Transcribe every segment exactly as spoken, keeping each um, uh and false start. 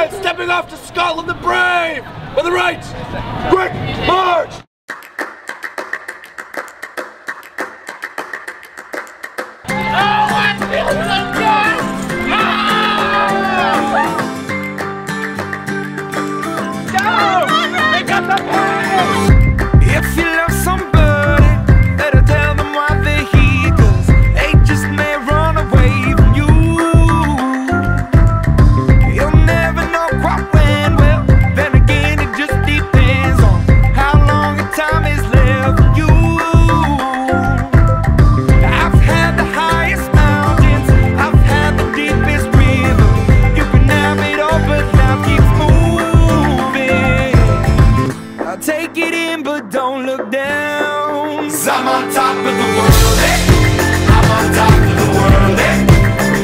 Alright, stepping off to Scotland the Brave! On the right! Quick march! Oh, I feel so good! Ah! Go! Pick up the paddle! If you love somebody, better tell them why they're here, 'cause they just may run away from you. You'll never know quite when. Well, then again, it just depends on how long a time is left for you. I've had the highest mountains, I've had the deepest river. You can have it all, but life keeps moving. I'll take it in, but don't look down. 'Cause I'm on top of the world, eh? I'm on top of the world, eh?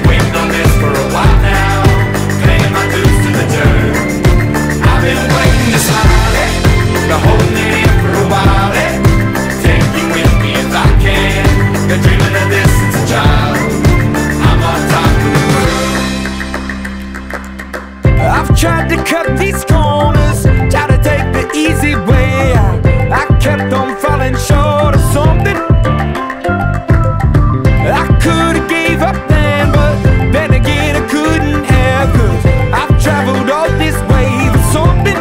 Waiting on this for a while now, paying my dues to the dirt. I've been waiting to smile, eh? Been holding it in for a while, eh? Take you with me if I can. Been dreaming of this since a child. I'm on top of the world. I've tried to cut these corners, tried to take the easy way out. I kept on falling short of something. I could've gave up then, but then again I couldn't have, 'cause I've traveled all this way for something.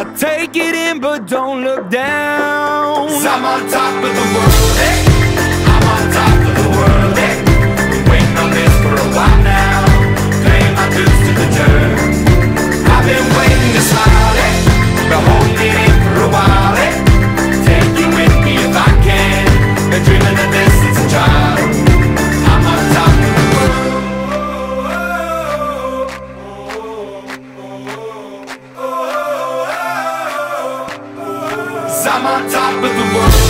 I take it in, but don't look down. 'Cause I'm on top of the world, eh? I'm on top of the world, eh? Been waiting on this for a while now, paying my dues to the dirt. I've been waiting to smile, eh? Been holding it in for a while, eh? Take you with me if I can. Been dreaming of this since a child. I'm on top of the world. I'm on top of the world.